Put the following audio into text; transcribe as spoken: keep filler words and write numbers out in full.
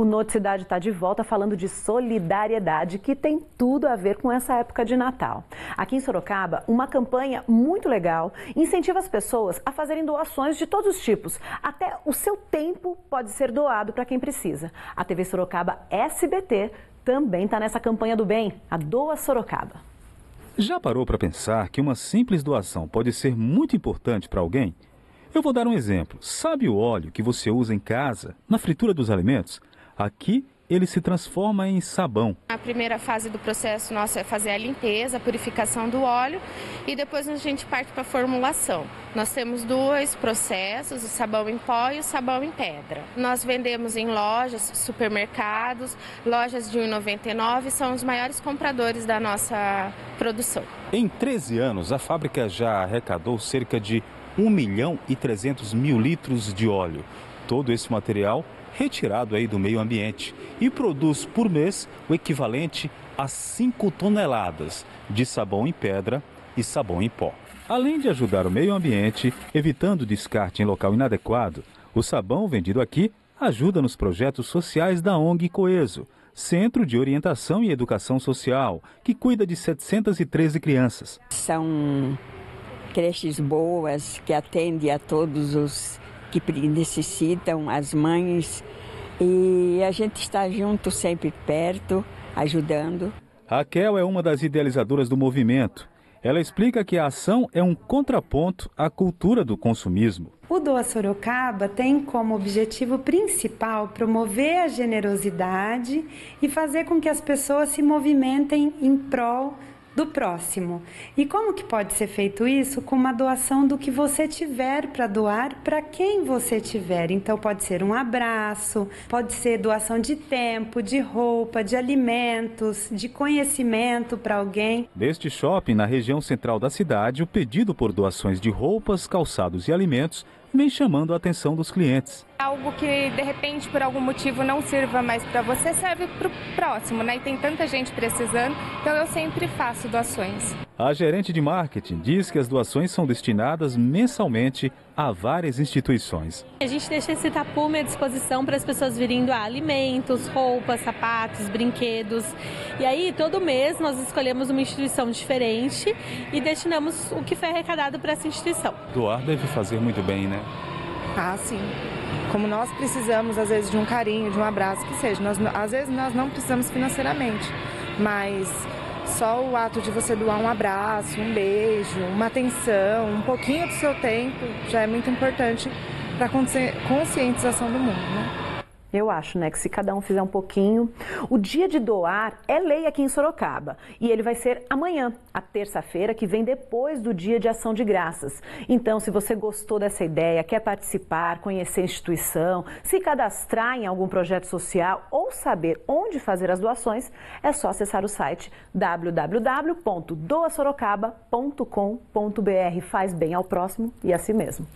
O Noticidade está de volta falando de solidariedade, que tem tudo a ver com essa época de Natal. Aqui em Sorocaba, uma campanha muito legal incentiva as pessoas a fazerem doações de todos os tipos. Até o seu tempo pode ser doado para quem precisa. A T V Sorocaba S B T também está nessa campanha do bem, a Doa Sorocaba. Já parou para pensar que uma simples doação pode ser muito importante para alguém? Eu vou dar um exemplo. Sabe o óleo que você usa em casa, na fritura dos alimentos? Aqui ele se transforma em sabão. A primeira fase do processo nosso é fazer a limpeza, a purificação do óleo e depois a gente parte para a formulação. Nós temos dois processos, o sabão em pó e o sabão em pedra. Nós vendemos em lojas, supermercados, lojas de um real e noventa e nove centavos, são os maiores compradores da nossa produção. Em treze anos, a fábrica já arrecadou cerca de um milhão e trezentos mil litros de óleo. Todo esse material retirado aí do meio ambiente e produz por mês o equivalente a cinco toneladas de sabão em pedra e sabão em pó. Além de ajudar o meio ambiente, evitando descarte em local inadequado, o sabão vendido aqui ajuda nos projetos sociais da O N G Coeso, Centro de Orientação e Educação Social, que cuida de setecentas e treze crianças. São creches boas, que atendem a todos os que necessitam, as mães, e a gente está junto, sempre perto, ajudando. Raquel é uma das idealizadoras do movimento. Ela explica que a ação é um contraponto à cultura do consumismo. O Doa Sorocaba tem como objetivo principal promover a generosidade e fazer com que as pessoas se movimentem em prol do próximo. E como que pode ser feito isso? Com uma doação do que você tiver para doar para quem você tiver. Então pode ser um abraço, pode ser doação de tempo, de roupa, de alimentos, de conhecimento para alguém. Neste shopping, na região central da cidade, o pedido por doações de roupas, calçados e alimentos vem chamando a atenção dos clientes. Algo que, de repente, por algum motivo não sirva mais para você, serve para o próximo, né? E tem tanta gente precisando, então eu sempre faço doações. A gerente de marketing diz que as doações são destinadas mensalmente a várias instituições. A gente deixa esse tapume à disposição para as pessoas virem doar alimentos, roupas, sapatos, brinquedos. E aí, todo mês, nós escolhemos uma instituição diferente e destinamos o que foi arrecadado para essa instituição. Doar deve fazer muito bem, né? Ah, sim. Como nós precisamos, às vezes, de um carinho, de um abraço, que seja. Nós, às vezes, nós não precisamos financeiramente, mas só o ato de você doar um abraço, um beijo, uma atenção, um pouquinho do seu tempo, já é muito importante para a conscientização do mundo, né? Eu acho, né, que se cada um fizer um pouquinho... O dia de doar é lei aqui em Sorocaba e ele vai ser amanhã, a terça-feira, que vem depois do dia de ação de graças. Então, se você gostou dessa ideia, quer participar, conhecer a instituição, se cadastrar em algum projeto social ou saber onde fazer as doações, é só acessar o site w w w ponto doa sorocaba ponto com ponto b r. Faz bem ao próximo e a si mesmo.